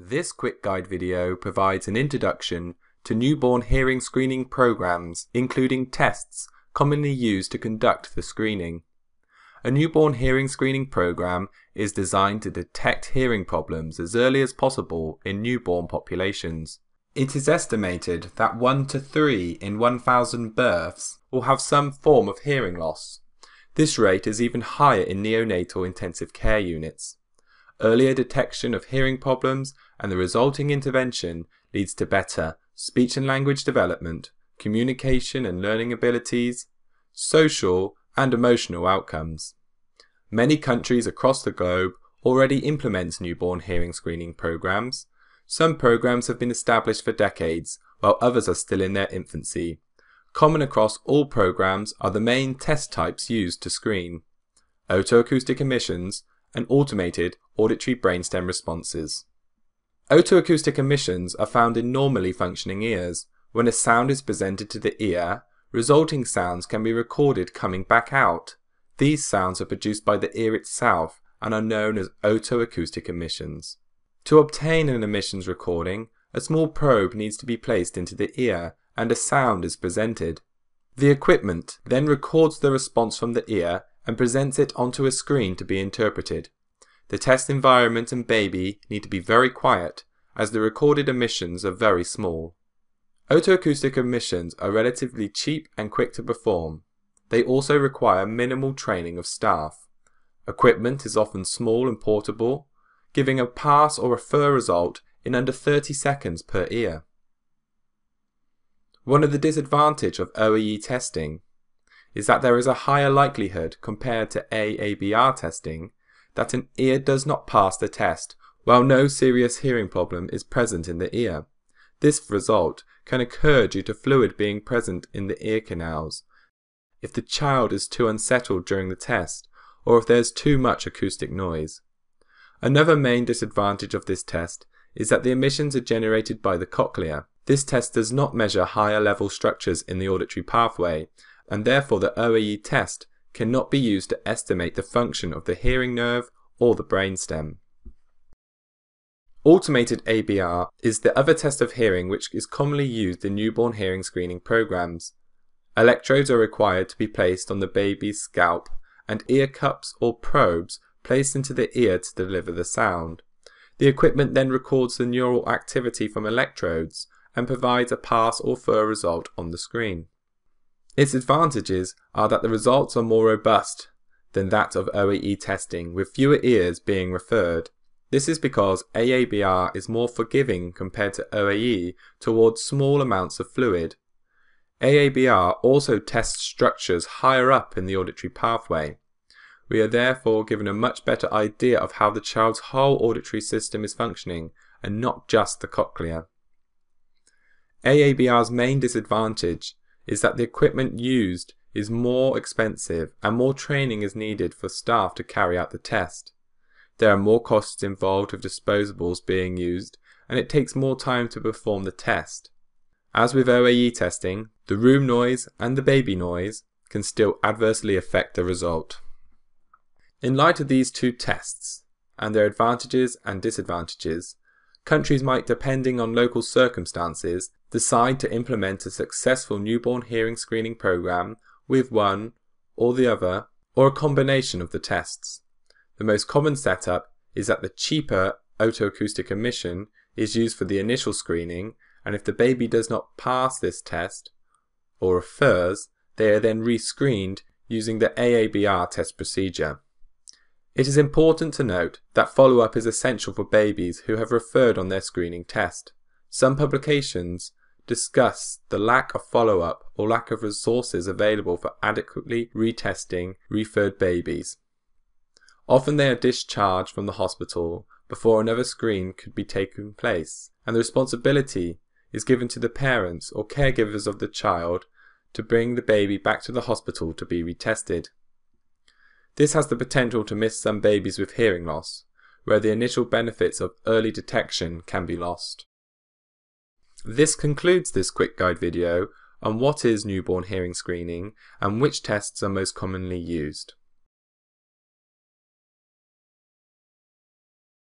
This quick guide video provides an introduction to newborn hearing screening programs, including tests commonly used to conduct the screening. A newborn hearing screening program is designed to detect hearing problems as early as possible in newborn populations. It is estimated that 1 to 3 in 1,000 births will have some form of hearing loss. This rate is even higher in neonatal intensive care units. Earlier detection of hearing problems and the resulting intervention leads to better speech and language development, communication and learning abilities, social and emotional outcomes. Many countries across the globe already implement newborn hearing screening programs. Some programs have been established for decades, while others are still in their infancy. Common across all programs are the main test types used to screen: otoacoustic emissions and automated auditory brainstem responses. Otoacoustic emissions are found in normally functioning ears. When a sound is presented to the ear, resulting sounds can be recorded coming back out. These sounds are produced by the ear itself and are known as otoacoustic emissions. To obtain an emissions recording, a small probe needs to be placed into the ear and a sound is presented. The equipment then records the response from the ear and presents it onto a screen to be interpreted. The test environment and baby need to be very quiet, as the recorded emissions are very small. Otoacoustic emissions are relatively cheap and quick to perform. They also require minimal training of staff. Equipment is often small and portable, giving a pass or refer result in under 30 seconds per ear. One of the disadvantages of OAE testing is that there is a higher likelihood compared to AABR testing that an ear does not pass the test, while no serious hearing problem is present in the ear. This result can occur due to fluid being present in the ear canals, if the child is too unsettled during the test, or if there is too much acoustic noise. Another main disadvantage of this test is that the emissions are generated by the cochlea. This test does not measure higher level structures in the auditory pathway, and therefore the OAE test cannot be used to estimate the function of the hearing nerve or the brainstem. Automated ABR is the other test of hearing which is commonly used in newborn hearing screening programs. Electrodes are required to be placed on the baby's scalp and ear cups or probes placed into the ear to deliver the sound. The equipment then records the neural activity from electrodes and provides a pass or fail result on the screen. Its advantages are that the results are more robust than that of OAE testing, with fewer ears being referred. This is because AABR is more forgiving compared to OAE towards small amounts of fluid. AABR also tests structures higher up in the auditory pathway. We are therefore given a much better idea of how the child's whole auditory system is functioning, and not just the cochlea. AABR's main disadvantage is that the equipment used is more expensive and more training is needed for staff to carry out the test. There are more costs involved of disposables being used, and it takes more time to perform the test. As with OAE testing, the room noise and the baby noise can still adversely affect the result. In light of these two tests and their advantages and disadvantages, countries might, depending on local circumstances, decide to implement a successful newborn hearing screening program with one or the other, or a combination of the tests. The most common setup is that the cheaper otoacoustic emission is used for the initial screening, and if the baby does not pass this test or refers, they are then re-screened using the AABR test procedure. It is important to note that follow-up is essential for babies who have referred on their screening test. Some publications discuss the lack of follow-up or lack of resources available for adequately retesting referred babies. Often they are discharged from the hospital before another screen could be taken place, and the responsibility is given to the parents or caregivers of the child to bring the baby back to the hospital to be retested. This has the potential to miss some babies with hearing loss, where the initial benefits of early detection can be lost. This concludes this quick guide video on what is newborn hearing screening and which tests are most commonly used.